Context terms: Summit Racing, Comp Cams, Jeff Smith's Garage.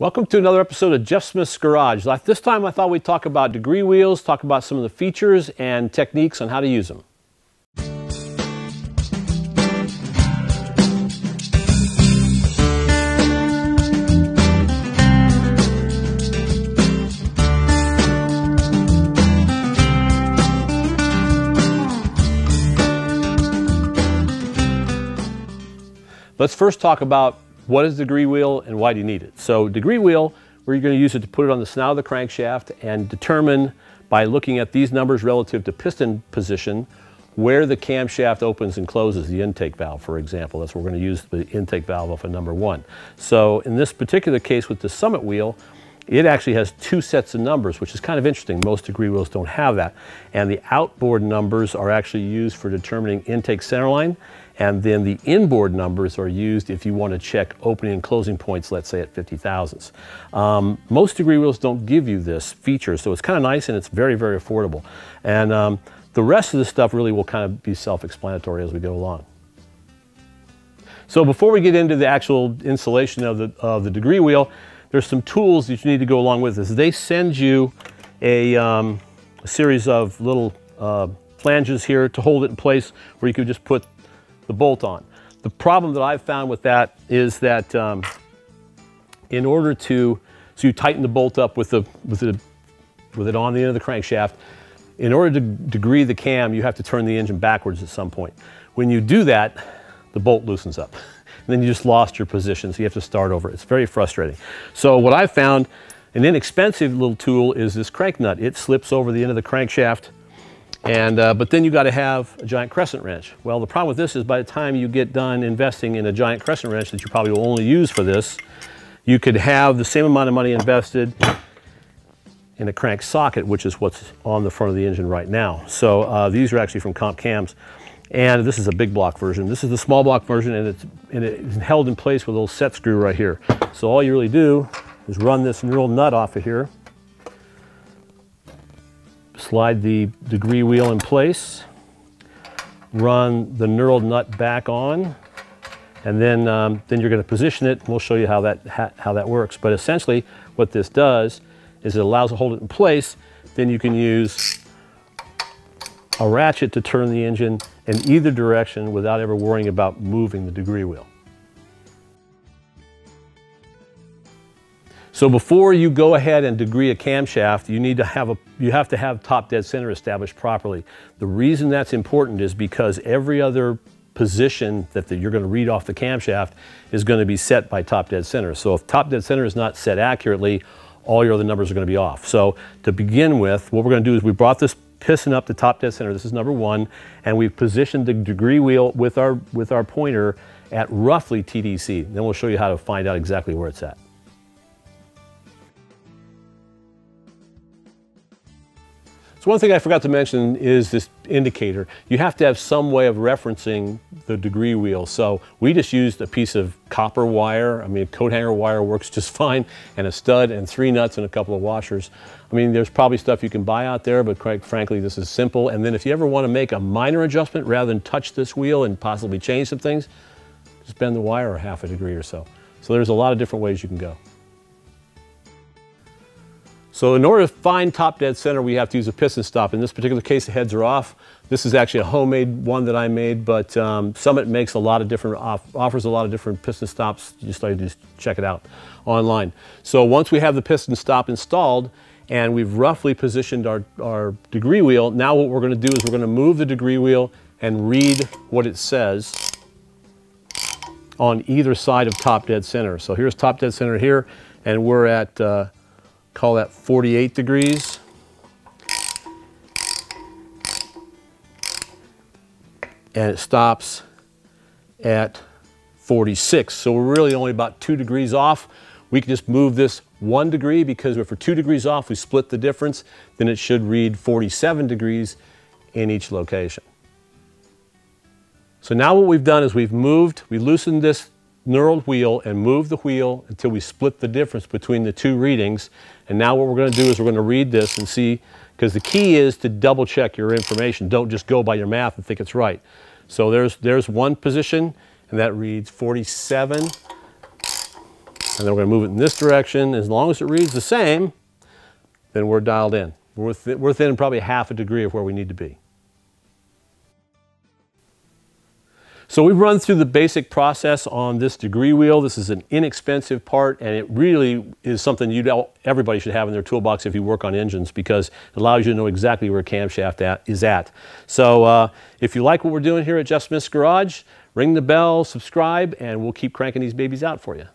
Welcome to another episode of Jeff Smith's Garage. This time I thought we'd talk about degree wheels, talk about some of the features and techniques on how to use them. Let's first talk about what is the degree wheel and why do you need it? So degree wheel, we're going to use it to put it on the snout of the crankshaft and determine by looking at these numbers relative to piston position where the camshaft opens and closes the intake valve, for example. That's where we're going to use the intake valve off of number one. So in this particular case with the Summit wheel, it actually has two sets of numbers, which is kind of interesting. Most degree wheels don't have that. And the outboard numbers are actually used for determining intake centerline. And then the inboard numbers are used if you want to check opening and closing points, let's say at 50 thousandths. Most degree wheels don't give you this feature, so it's kind of nice and it's very, very affordable. And the rest of the stuff really will kind of be self-explanatory as we go along. So before we get into the actual installation of the degree wheel, there's some tools that you need to go along with this. They send you a series of little flanges here to hold it in place where you can just put the bolt on. The problem that I've found with that is that in order to, so you tighten the bolt up with it on the end of the crankshaft, in order to degree the cam, you have to turn the engine backwards at some point. When you do that, the bolt loosens up. And then you just lost your position, so you have to start over. It's very frustrating. So what I found, an inexpensive little tool is this crank nut. It slips over the end of the crankshaft, and but then you got to have a giant crescent wrench. Well, the problem with this is by the time you get done investing in a giant crescent wrench that you probably will only use for this, you could have the same amount of money invested in a crank socket, which is what's on the front of the engine right now. So these are actually from Comp Cams. And this is a big block version. This is the small block version, and it's held in place with a little set screw right here. So all you really do is run this little nut off of here, slide the degree wheel in place, run the knurled nut back on, and then you're going to position it. And we'll show you how that works. But essentially, what this does is it allows it to hold it in place. Then you can use a ratchet to turn the engine in either direction without ever worrying about moving the degree wheel. So before you go ahead and degree a camshaft, you need to have you have to have top dead center established properly. The reason that's important is because every other position that you're going to read off the camshaft is going to be set by top dead center. So if top dead center is not set accurately, all your other numbers are going to be off. So to begin with, what we're going to do is we brought this piston up to top dead center. This is number one, and we've positioned the degree wheel with our pointer at roughly TDC. Then we'll show you how to find out exactly where it's at. So one thing I forgot to mention is this indicator. You have to have some way of referencing the degree wheel. So we just used a piece of copper wire. I mean, coat hanger wire works just fine, and a stud and three nuts and a couple of washers. I mean, there's probably stuff you can buy out there, but quite frankly, this is simple. And then if you ever want to make a minor adjustment rather than touch this wheel and possibly change some things, just bend the wire a half a degree or so. So there's a lot of different ways you can go. So in order to find top dead center, we have to use a piston stop. In this particular case, the heads are off. This is actually a homemade one that I made, but Summit makes a lot of different, offers a lot of different piston stops. You just check it out online. So once we have the piston stop installed and we've roughly positioned our degree wheel, now what we're going to do is we're going to move the degree wheel and read what it says on either side of top dead center. So here's top dead center here, and we're at call that 48 degrees. And it stops at 46. So we're really only about 2 degrees off. We can just move this 1 degree, because if we're 2 degrees off, we split the difference, then it should read 47 degrees in each location. So now what we've done is we loosened this knurled wheel and move the wheel until we split the difference between the two readings. And now what we're going to do is we're going to read this and see, because the key is to double check your information. Don't just go by your math and think it's right. So there's one position, and that reads 47 and then we're going to move it in this direction. As long as it reads the same, then we're dialed in. We're within probably half a degree of where we need to be. So we've run through the basic process on this degree wheel. This is an inexpensive part, and it really is something everybody should have in their toolbox if you work on engines, because it allows you to know exactly where a camshaft is at. So if you like what we're doing here at Jeff Smith's Garage, ring the bell, subscribe, and we'll keep cranking these babies out for you.